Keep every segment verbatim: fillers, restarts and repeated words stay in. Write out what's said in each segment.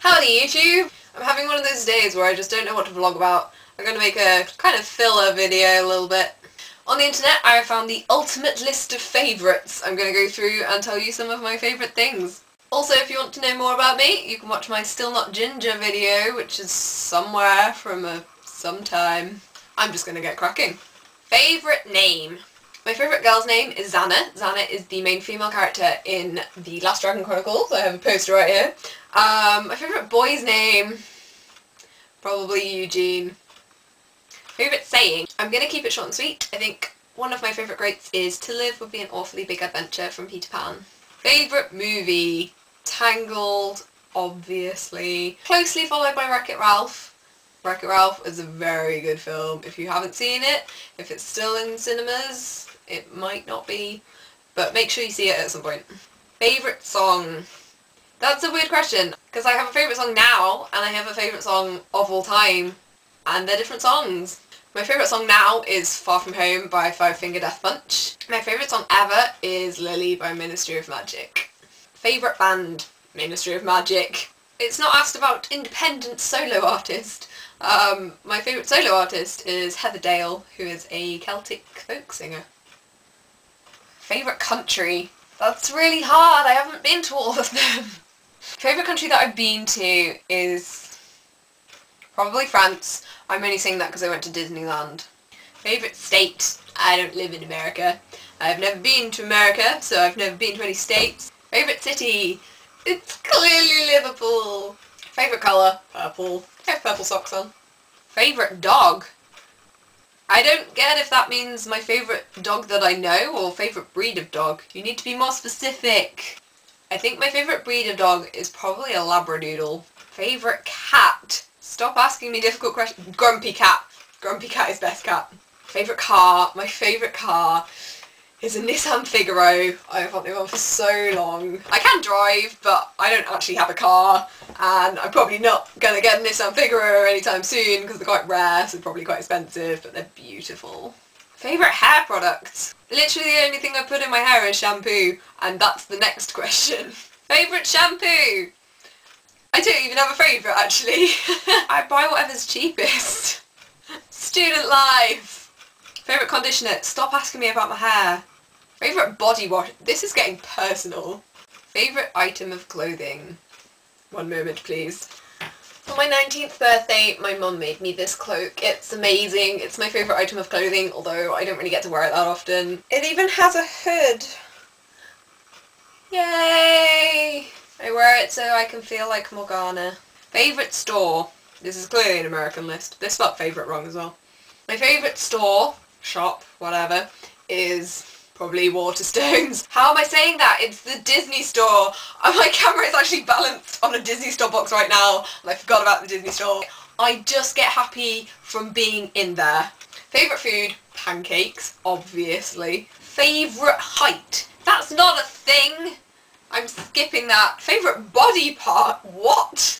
Howdy YouTube! I'm having one of those days where I just don't know what to vlog about. I'm going to make a kind of filler video a little bit. On the internet I found the ultimate list of favourites. I'm going to go through and tell you some of my favourite things. Also, if you want to know more about me, you can watch my Still Not Ginger video, which is somewhere from a sometime. I'm just going to get cracking. Favourite name. My favourite girl's name is Xana. Xana is the main female character in The Last Dragon Chronicles. I have a poster right here. Um, my favourite boy's name, probably Eugene. Favourite saying. I'm going to keep it short and sweet. I think one of my favourite quotes is, "To live would be an awfully big adventure," from Peter Pan. Favourite movie. Tangled, obviously. Closely followed by Wreck-It Ralph. Wreck-It Ralph is a very good film. If you haven't seen it, if it's still in cinemas, it might not be, but make sure you see it at some point. Favourite song? That's a weird question, because I have a favourite song now, and I have a favourite song of all time, and they're different songs. My favourite song now is Far From Home by Five Finger Death Punch. My favourite song ever is Lily by Ministry of Magic. Favourite band? Ministry of Magic. It's not asked about independent solo artist. Um, my favourite solo artist is Heather Dale, who is a Celtic folk singer. Favourite country? That's really hard, I haven't been to all of them. Favourite country that I've been to is probably France. I'm only saying that because I went to Disneyland. Favourite state? I don't live in America. I've never been to America, so I've never been to any states. Favourite city? It's clearly Liverpool. Favourite colour? Purple. I have purple socks on. Favourite dog? I don't get if that means my favourite dog that I know or favourite breed of dog. You need to be more specific. I think my favourite breed of dog is probably a Labradoodle. Favourite cat? Stop asking me difficult questions. Grumpy cat. Grumpy cat is best cat. Favourite car? My favourite car is a Nissan Figaro. I've had one for so long. I can drive, but I don't actually have a car, and I'm probably not going to get a Nissan Figaro anytime soon because they're quite rare, so they're probably quite expensive, but they're beautiful. Favourite hair products? Literally the only thing I put in my hair is shampoo, and that's the next question. Favourite shampoo? I don't even have a favourite, actually. I buy whatever's cheapest. Student life. Favourite conditioner? Stop asking me about my hair. Favourite body wash? This is getting personal. Favourite item of clothing? One moment, please. For my nineteenth birthday, my mum made me this cloak. It's amazing. It's my favourite item of clothing, although I don't really get to wear it that often. It even has a hood. Yay! I wear it so I can feel like Morgana. Favourite store? This is clearly an American list. They spelled favourite wrong as well. My favourite store, shop, whatever, is probably Waterstones. How am I saying that? It's the Disney Store! Oh, my camera is actually balanced on a Disney Store box right now, and I forgot about the Disney Store. I just get happy from being in there. Favourite food? Pancakes, obviously. Favourite height? That's not a thing! I'm skipping that. Favourite body part? What?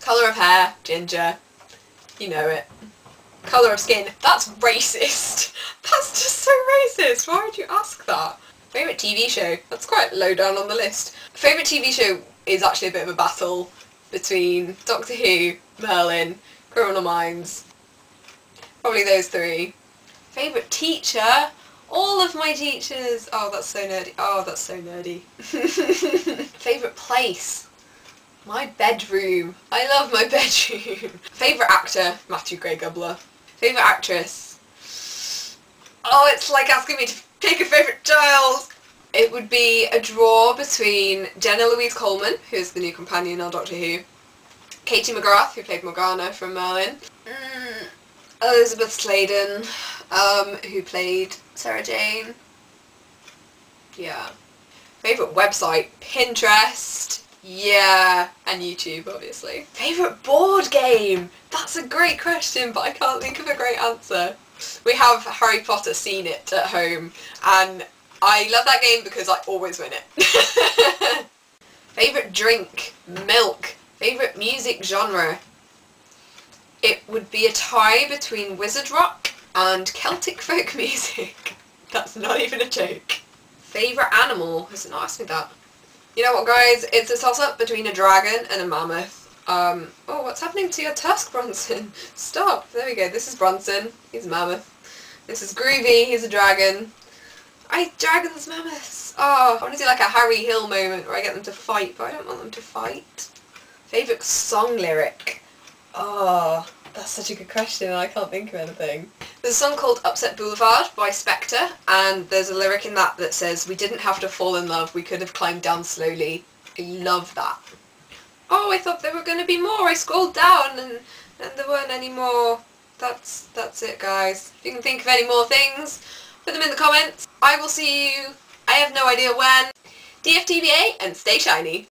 Colour of hair? Ginger. You know it. Colour of skin? That's racist! That's just so racist! Why would you ask that? Favourite T V show? That's quite low down on the list. Favourite T V show is actually a bit of a battle between Doctor Who, Merlin, Criminal Minds. Probably those three. Favourite teacher? All of my teachers! Oh, that's so nerdy. Oh, that's so nerdy. Favourite place? My bedroom. I love my bedroom. Favourite actor? Matthew Gray Gubler. Favourite actress? Oh, it's like asking me to pick a favourite child. It would be a draw between Jenna Louise Coleman, who is the new companion on Doctor Who, Katie McGrath, who played Morgana from Merlin, mm, Elizabeth Sladen, um, who played Sarah Jane. Yeah. Favourite website? Pinterest. Yeah, and YouTube, obviously. Favourite board game? That's a great question, but I can't think of a great answer. We have Harry Potter Seen It at home, and I love that game because I always win it. Favourite drink? Milk. Favourite music genre? It would be a tie between wizard rock and Celtic folk music. That's not even a joke. Favourite animal? Has it not asked me that? You know what, guys? It's a toss-up between a dragon and a mammoth. Um, oh, what's happening to your tusk, Bronson? Stop! There we go, this is Bronson. He's a mammoth. This is Groovy, he's a dragon. I dragons, mammoths! Oh, I want to do like a Harry Hill moment where I get them to fight, but I don't want them to fight. Favourite song lyric? Oh, that's such a good question and I can't think of anything. There's a song called Upset Boulevard by Spectre, and there's a lyric in that that says, "We didn't have to fall in love, we could have climbed down slowly." I love that. Oh, I thought there were going to be more. I scrolled down and, and there weren't any more. That's, that's it, guys. If you can think of any more things, put them in the comments. I will see you, I have no idea when. D F T B A, and stay shiny.